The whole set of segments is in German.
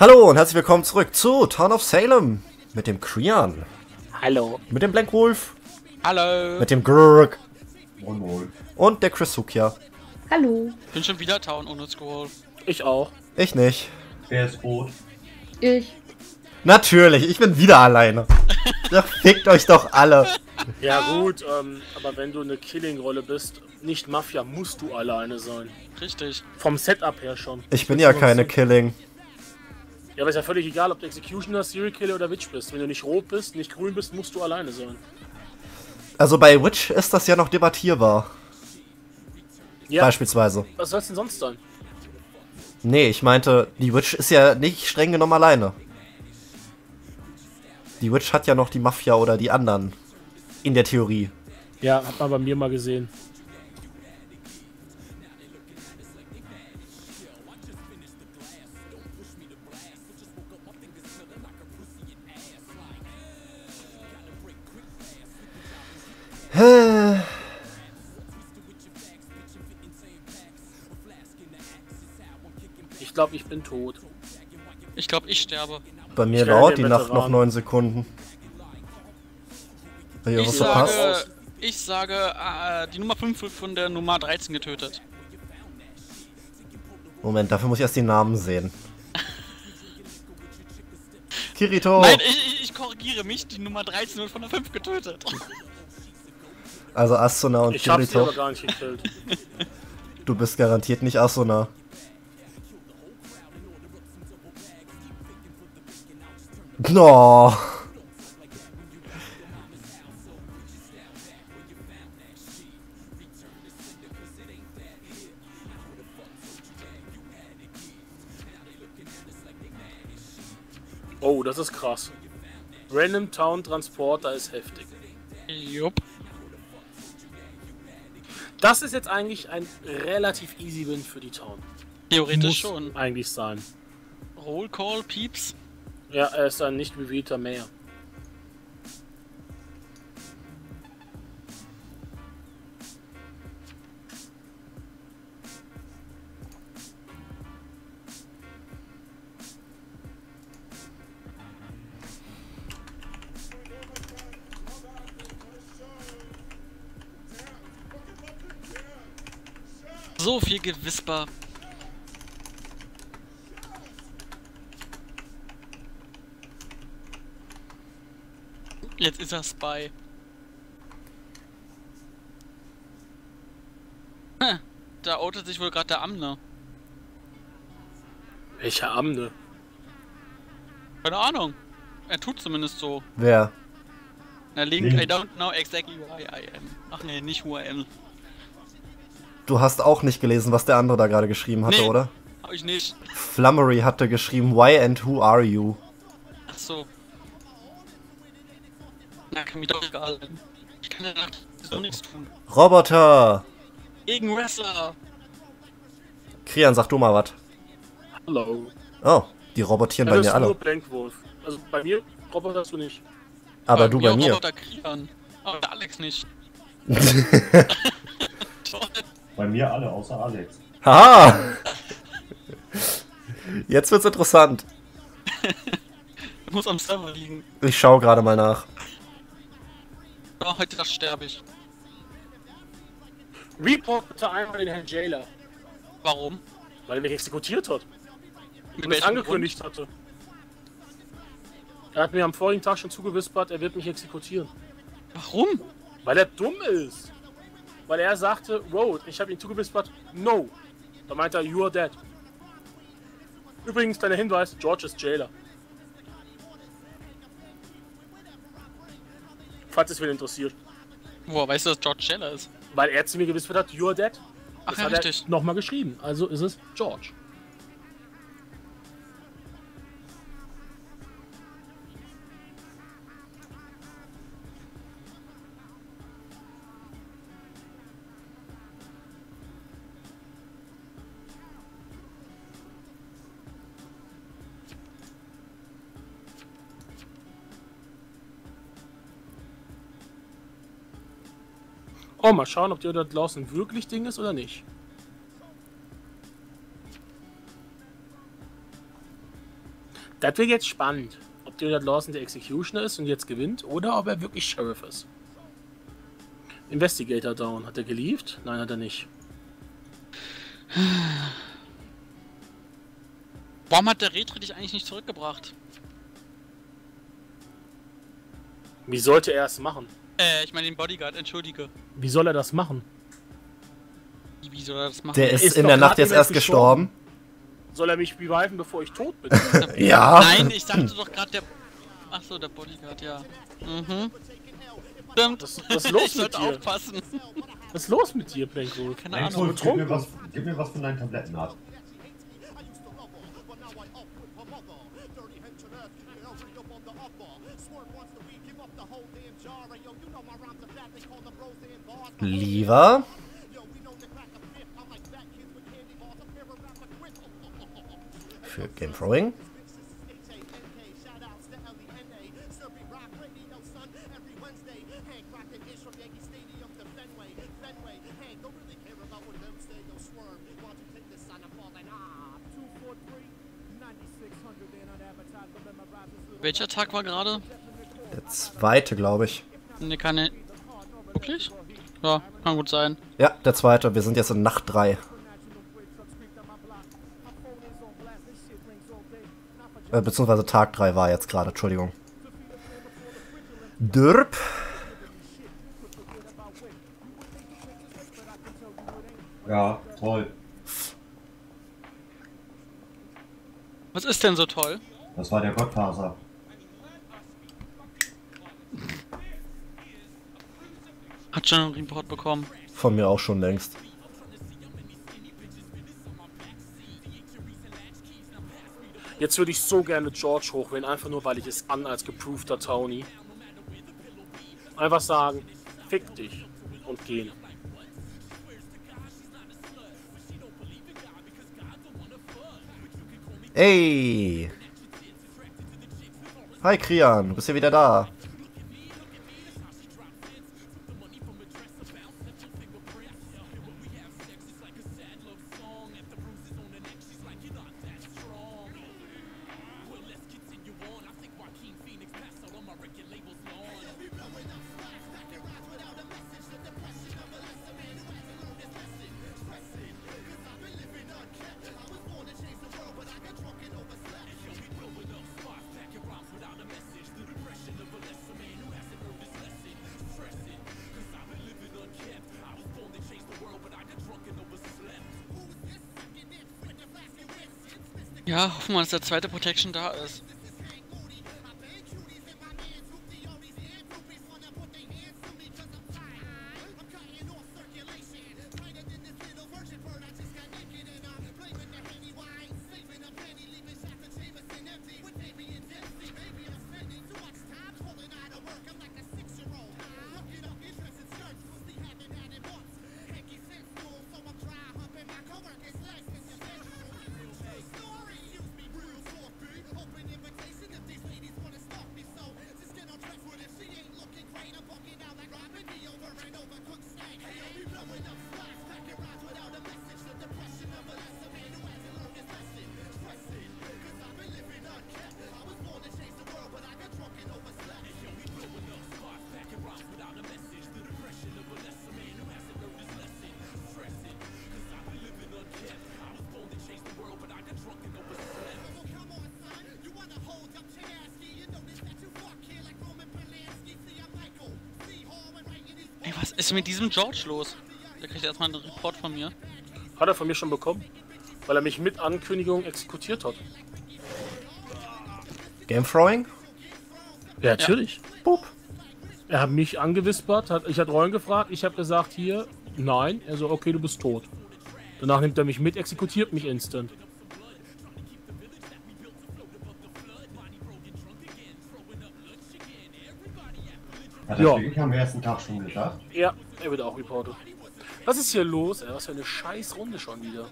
Hallo und herzlich willkommen zurück zu Town of Salem mit dem Crian. Hallo. Mit dem Black Wolf. Hallo. Mit dem Grrrk. Moin moin. Und der Chrisukia. Hallo. Ich bin schon wieder Town ohne Scroll. Ich auch. Ich nicht. Wer ist rot? Ich. Natürlich, ich bin wieder alleine. Doch, fickt euch doch alle. Ja gut, aber wenn du eine Killing-Rolle bist, nicht Mafia, musst du alleine sein. Richtig. Vom Setup her schon. Ich bin ja keine Killing. Ja, aber ist ja völlig egal, ob du Executioner, Serial Killer oder Witch bist. Wenn du nicht rot bist, nicht grün bist, musst du alleine sein. Also bei Witch ist das ja noch debattierbar. Ja. Beispielsweise. Was soll's denn sonst sein? Nee, ich meinte, die Witch ist ja nicht streng genommen alleine. Die Witch hat ja noch die Mafia oder die anderen. In der Theorie. Ja, hat man bei mir mal gesehen. Ich glaube, ich bin tot. Ich glaube, ich sterbe. Bei mir dauert die Nacht noch 9 Sekunden. Ich sage, die Nummer 5 wird von der Nummer 13 getötet. Moment, dafür muss ich erst die Namen sehen. Kirito! Nein, ich korrigiere mich, die Nummer 13 wird von der 5 getötet. Also Asuna und Kirito. Ich hab's aber gar nicht gekillt. Du bist garantiert nicht Asuna. No. Oh, das ist krass. Random Town Transporter ist heftig. Jupp. Das ist jetzt eigentlich ein relativ easy Win für die Town. Theoretisch muss schon eigentlich sein. Roll Call Peeps. Ja, er ist ein nicht bewegter Meer. So viel Gewisper. Jetzt ist er Spy. Da outet sich wohl gerade der Amne. Welcher Amne? Keine Ahnung. Er tut zumindest so. Wer? Na, Link, I don't know exactly who I am. Ach nee, nicht who I am. Du hast auch nicht gelesen, was der andere da gerade geschrieben hatte, nee, oder? Hab ich nicht. Flummery hatte geschrieben, why and who are you? Ach so. Na, kann mir doch egal sein. Ich kann danach so nichts tun. Roboter! Gegen Wrestler! Crian, sag du mal was. Hallo. Oh, die robotieren bei mir alle. Also bei mir roboterst du nicht. Aber du bei mir. Roboter Crian. Aber der Alex nicht. Toll. Bei mir alle, außer Alex. Haha! Jetzt wird's interessant. Ich muss am Server liegen. Ich schau gerade mal nach. Oh, heute das sterbe ich. Report bitte einmal den Herrn Jailer. Warum? Weil er mich exekutiert hat. Und mich angekündigt hatte. Er hat mir am vorigen Tag schon zugewispert, er wird mich exekutieren. Warum? Weil er dumm ist. Weil er sagte, Road. Ich habe ihm zugewispert, no. Da meinte er, you are dead. Übrigens, kleiner Hinweis, George ist Jailer. Falls es wen interessiert. Woher weißt du, dass George Jailer ist? Weil er zu mir gewiss hat, you're dead. Ach, das ja, hat er nochmal geschrieben. Also ist es George. Oh, mal schauen, ob Theodore Lawson wirklich Ding ist oder nicht. Das wird jetzt spannend, ob Deodat Lawson der Executioner ist und jetzt gewinnt oder ob er wirklich Sheriff ist. Investigator down. Hat er geliefert? Nein, hat er nicht. Warum hat der Retro dich eigentlich nicht zurückgebracht? Wie sollte er es machen? Ich meine den Bodyguard, entschuldige. Wie soll er das machen? Wie soll er das machen? Der ist in der Nacht jetzt erst gestorben. Soll er mich reviven, bevor ich tot bin? Ja. Nein, ich dachte doch gerade der... Achso, der Bodyguard, ja. Mhm. Stimmt. Was ist los ich mit dir? Aufpassen. Was ist los mit dir, Penguel? Keine Ahnung. Gib mir was von deinen Tabletten ab. Lieber? Für Game Throwing. Welcher Tag war gerade? Der zweite, glaube ich. Ne, keine. Wirklich? Ja, kann gut sein. Ja, der zweite. Wir sind jetzt in Nacht 3. Beziehungsweise Tag 3 war jetzt gerade, Entschuldigung. Dürp. Ja, toll. Was ist denn so toll? Das war der Godfather. Hat schon einen Report bekommen. Von mir auch schon längst. Jetzt würde ich so gerne George hochwählen, einfach nur weil ich es an als geproofter Tony. Einfach sagen, fick dich und gehen. Ey! Hi Crian, du bist ja wieder da. Ja, hoffen wir, dass der zweite Protection da ist. Was ist mit diesem George los? Der kriegt erstmal einen Report von mir. Hat er von mir schon bekommen, weil er mich mit Ankündigung exekutiert hat. Game Throwing? Ja, natürlich. Ja. Boop. Er hat mich angewispert, ich hat Rollen gefragt, ich habe gesagt, hier, nein. Er so, okay, du bist tot. Danach nimmt er mich mit, exekutiert mich instant. Hat ja. Ich am ersten Tag schon gedacht. Ja, er wird auch reportet. Was ist hier los? Was für eine scheiß Runde schon wieder.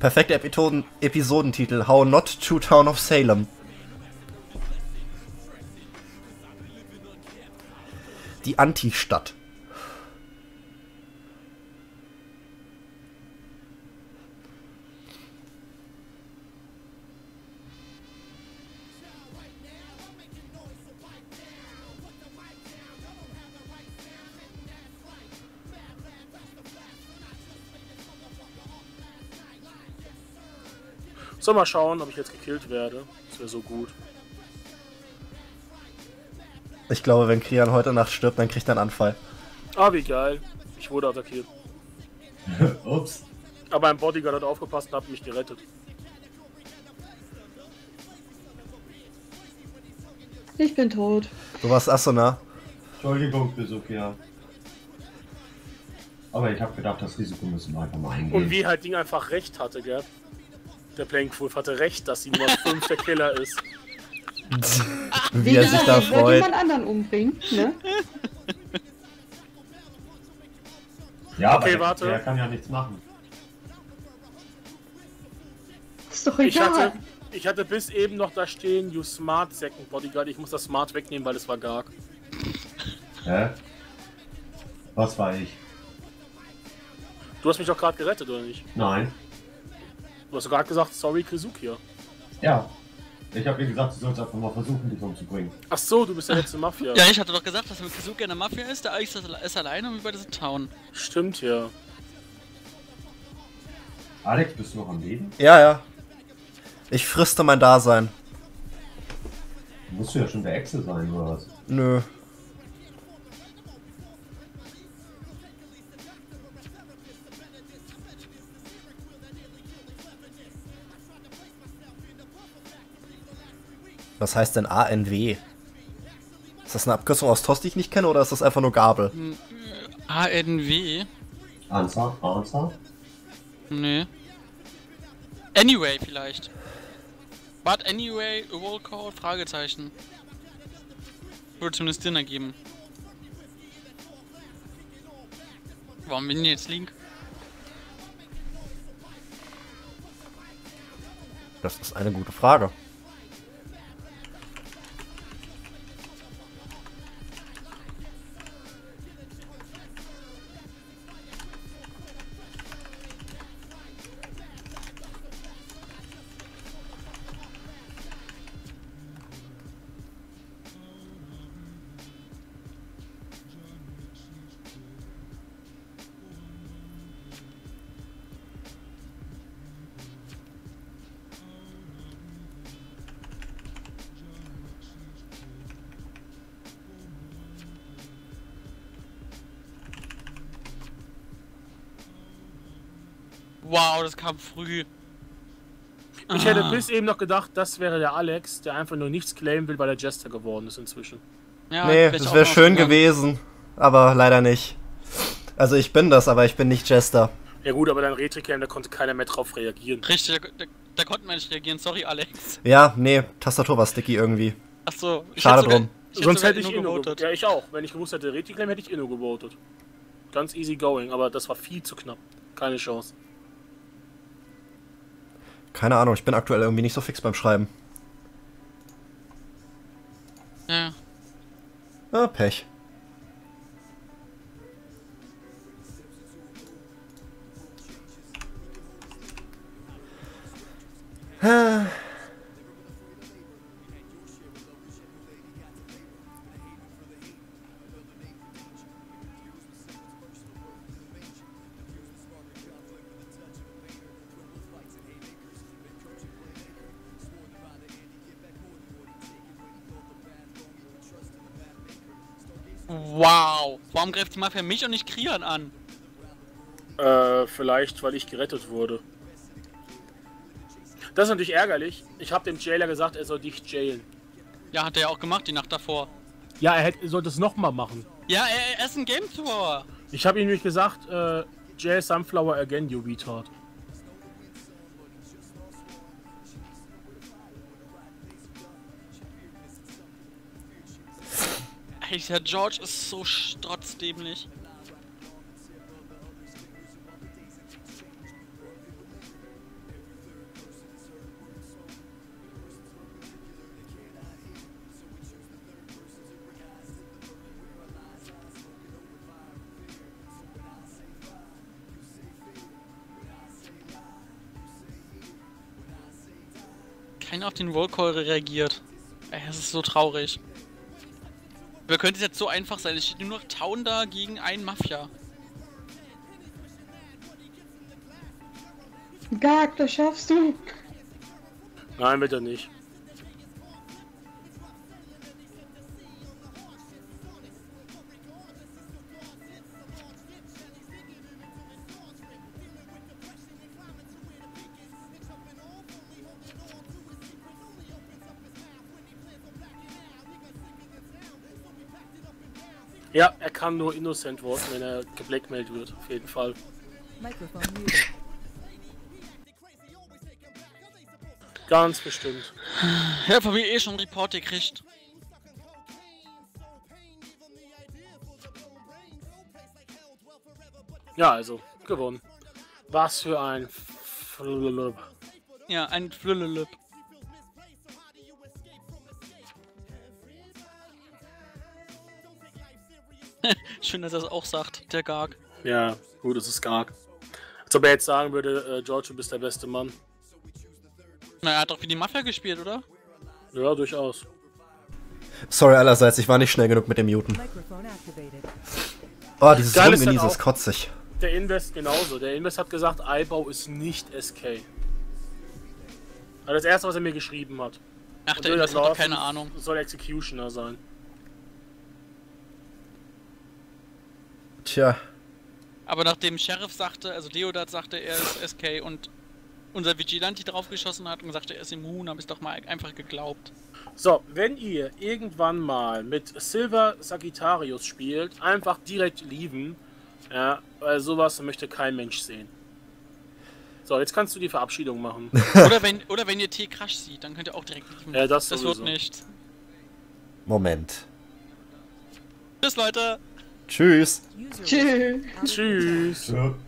Perfekter Episodentitel. How Not to Town of Salem. Die Anti-Stadt. So, mal schauen, ob ich jetzt gekillt werde. Das wäre so gut. Ich glaube, wenn Crian heute Nacht stirbt, dann kriegt er einen Anfall. Ah, wie geil. Ich wurde attackiert. Ups. Aber ein Bodyguard hat aufgepasst und hat mich gerettet. Ich bin tot. Du warst Asuna. Entschuldigung, Chrisukia. Aber ich habe gedacht, das Risiko müssen wir einfach mal eingehen. Und wie halt Ding einfach recht hatte, gell? Der Black Wolf hatte recht, dass 705 der Killer ist. Wie er sich da freut. Jemand anderen umbringen, ne? Ja, okay, aber warte. Der kann ja nichts machen. Ist doch egal. Ich hatte bis eben noch da stehen, you smart second bodyguard. Ich muss das smart wegnehmen, weil es war Grrrk. Hä? Was war ich? Du hast mich doch gerade gerettet, oder nicht? Nein. Du hast gerade gesagt, sorry, Chrisukia. Ja. Ich habe dir gesagt, du sollst einfach mal versuchen, dich umzubringen. Ach so, du bist der letzte Mafia. Ja, ich hatte doch gesagt, dass er mit Chrisukia in der Mafia ist, der Alex ist alleine und wir beide sind Town. Stimmt, ja. Alex, bist du noch am Leben? Ja, ja. Ich friste mein Dasein. Musst du ja schon der Echse sein, oder was? Nö. Was heißt denn ANW? Ist das eine Abkürzung aus Tost, die ich nicht kenne, oder ist das einfach nur Gabel? ANW? Answer? Nee. Anyway vielleicht. But anyway, a roll call? Fragezeichen. Würde zumindest Sinn ergeben. Warum bin ich jetzt Link? Das ist eine gute Frage. Wow, das kam früh. Ich hätte bis eben noch gedacht, das wäre der Alex, der einfach nur nichts claimen will, weil er Jester geworden ist inzwischen. Ja, nee, das wäre schön gewesen, aber leider nicht. Also ich bin das, aber ich bin nicht Jester. Ja gut, aber dein Retriclaim, da konnte keiner mehr drauf reagieren. Richtig, da konnten wir nicht reagieren, sorry Alex. Ja, nee, Tastatur war sticky irgendwie. Achso, schade drum. Sonst hätte ich Inno gewotet. Ja, ich auch. Wenn ich gewusst hätte, Retriclaim, hätte ich Inno gewotet. Ganz easy going, aber das war viel zu knapp. Keine Chance. Keine Ahnung, ich bin aktuell irgendwie nicht so fix beim Schreiben. Ja. Ah, Pech. Wow, warum greift die Mafia mich und nicht Crian an? Vielleicht, weil ich gerettet wurde. Das ist natürlich ärgerlich. Ich habe dem Jailer gesagt, er soll dich jailen. Ja, hat er ja auch gemacht, die Nacht davor. Ja, er sollte es nochmal machen. Ja, er ist ein Game Tour. Ich habe ihm nämlich gesagt, jail Sunflower again, you retard. Der George ist so strotzdämlich. Keiner auf den Rollcall reagiert. Es ist so traurig. Wir könnten es jetzt so einfach sein, es steht nur noch Town da gegen einen Mafia. Grrrk, das schaffst du! Nein, wird er nicht. Ja, er kann nur innocent worten, wenn er geblackmailt wird, auf jeden Fall. Ganz bestimmt. Ja, von mir eh schon einen Report gekriegt. Ja, also, gewonnen. Was für ein Flululup. Ja, ein Flululup. Schön, dass er es auch sagt, der Grrrk. Ja, gut, es ist Grrrk. Als ob er jetzt sagen würde, George, du bist der beste Mann. Na, er hat doch wie die Mafia gespielt, oder? Ja, durchaus. Sorry allerseits, ich war nicht schnell genug mit dem Muten. Oh, dieses Rumgenieße ist kotzig. Der Invest genauso. Der Invest hat gesagt, Eibau ist nicht SK. Aber das erste, was er mir geschrieben hat. Ach, der Invest hat doch keine Ahnung. Soll Executioner sein. Tja. Aber nachdem Sheriff sagte, also Deodat sagte, er ist SK und unser Vigilante draufgeschossen hat und sagte, er ist immun, habe ich doch mal einfach geglaubt. So, wenn ihr irgendwann mal mit Silver Sagittarius spielt, einfach direkt lieben, ja, weil sowas möchte kein Mensch sehen. So, jetzt kannst du die Verabschiedung machen. oder wenn ihr T-Crash sieht, dann könnt ihr auch direkt lieben. Ja, das wird nichts. Moment. Tschüss, Leute. Tschüss. Tschüss. Tschüss.